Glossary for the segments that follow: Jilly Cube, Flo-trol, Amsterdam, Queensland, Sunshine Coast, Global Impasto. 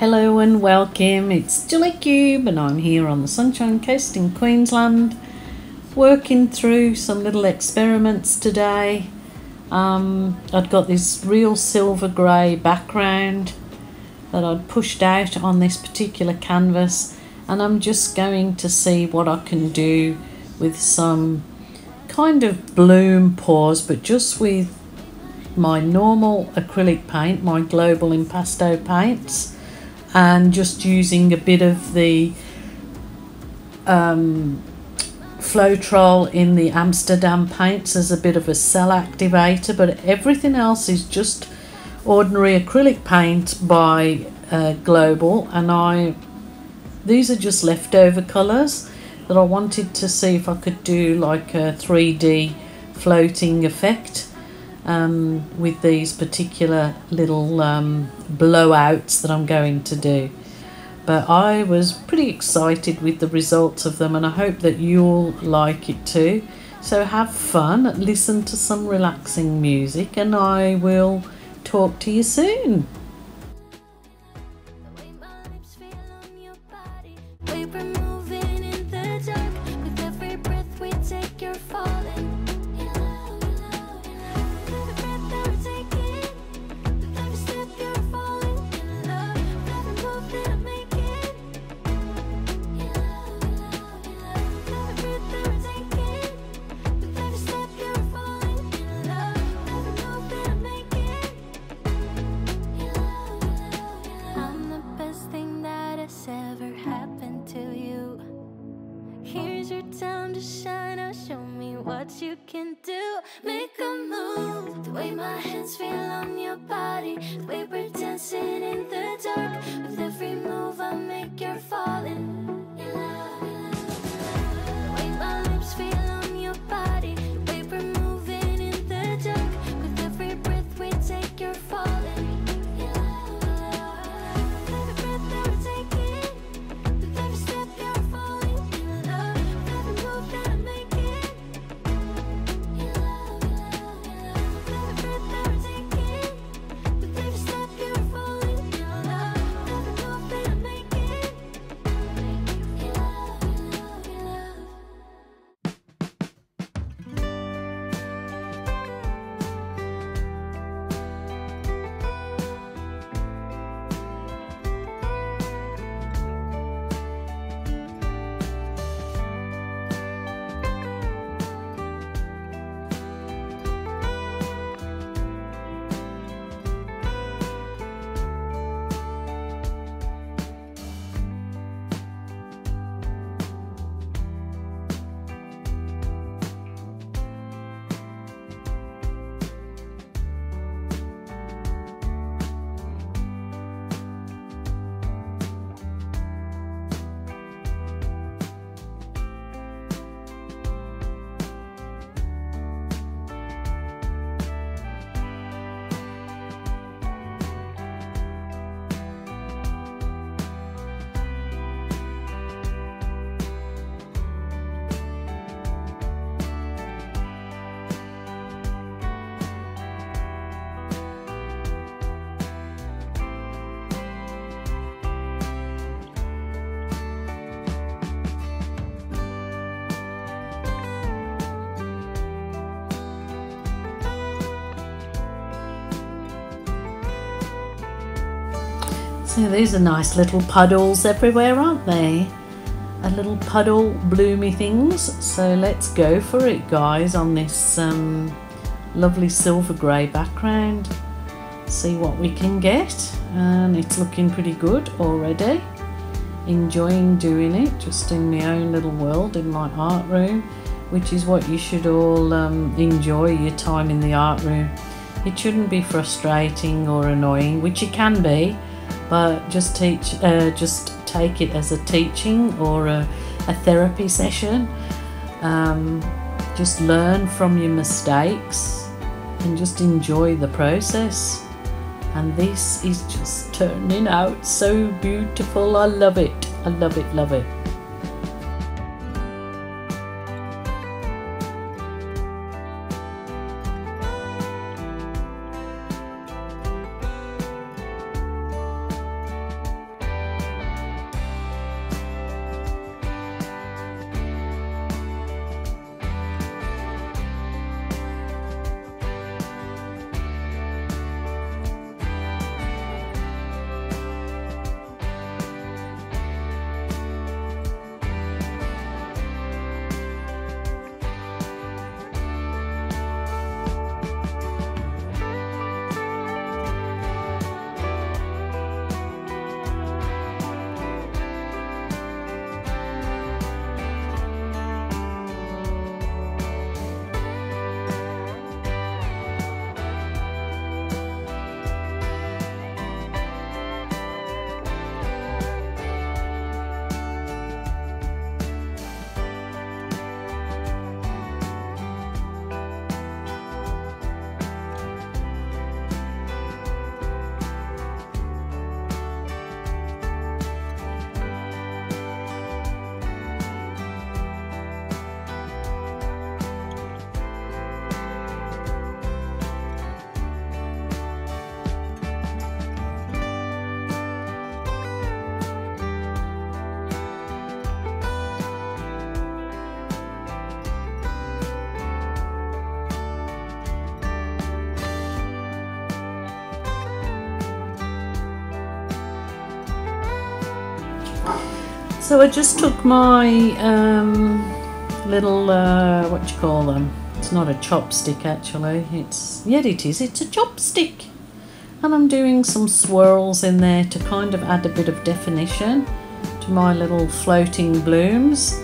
Hello and welcome, it's Jilly Cube and I'm here on the Sunshine Coast in Queensland working through some little experiments today. I'd got this real silver grey background that I'd pushed out on this particular canvas, and I'm just going to see what I can do with some kind of bloom pause, but just with my normal acrylic paint, my Global Impasto paints, and just using a bit of the Flo-trol in the Amsterdam paints as a bit of a cell activator, but everything else is just ordinary acrylic paint by Global, and these are just leftover colours that I wanted to see if I could do like a 3D floating effect with these particular little blowouts that I'm going to do. But I was pretty excited with the results of them, and I hope that you'll like it too. So have fun, listen to some relaxing music, and I will talk to you soon. Time to shine, now show me what you can do. Make a move. The way my hands feel on your body, the way we're dancing in the dark. With every move I make, you're falling. The way my lips feel on your body, the way we're moving in the dark. With every breath we take, you're falling. So these are nice little puddles everywhere, aren't they? A little puddle, bloomy things. So let's go for it, guys, on this lovely silver grey background. See what we can get. And it's looking pretty good already. Enjoying doing it, just in my own little world in my art room, which is what you should all enjoy your time in the art room. It shouldn't be frustrating or annoying, which it can be. But just take it as a teaching or a therapy session. Just learn from your mistakes and just enjoy the process. And this is just turning out so beautiful. I love it. I love it, love it. So I just took my little, what do you call them? It's not a chopstick actually, it's, yeah it is, it's a chopstick. And I'm doing some swirls in there to kind of add a bit of definition to my little floating blooms.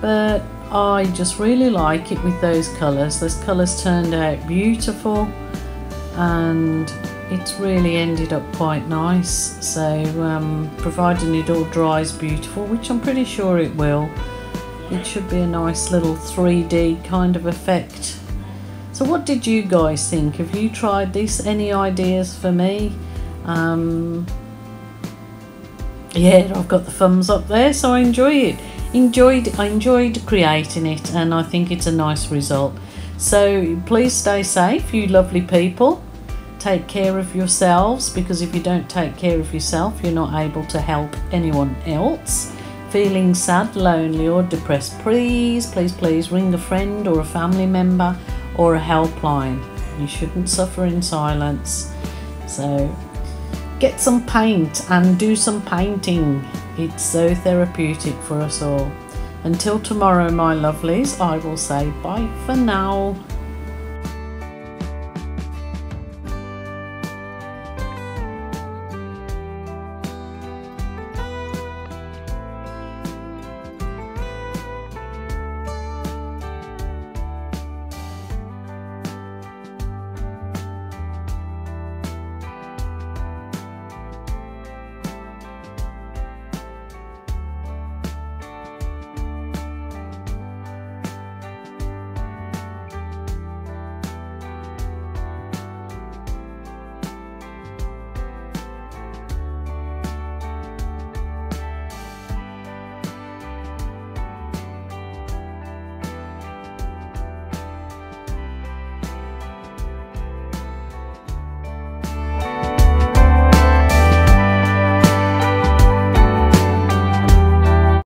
But I just really like it with those colours. Those colours turned out beautiful and it's really ended up quite nice. So providing it all dries beautiful, which I'm pretty sure it will, it should be a nice little 3D kind of effect. So what did you guys think? Have you tried this? Any ideas for me? Yeah, I've got the thumbs up there, so I enjoy it. I enjoyed creating it and I think it's a nice result. So please stay safe, you lovely people. Take care of yourselves, because if you don't take care of yourself, you're not able to help anyone else. Feeling sad, lonely or depressed, please ring a friend or a family member or a helpline. You shouldn't suffer in silence. So get some paint and do some painting. It's so therapeutic for us all. Until tomorrow, my lovelies, I will say bye for now.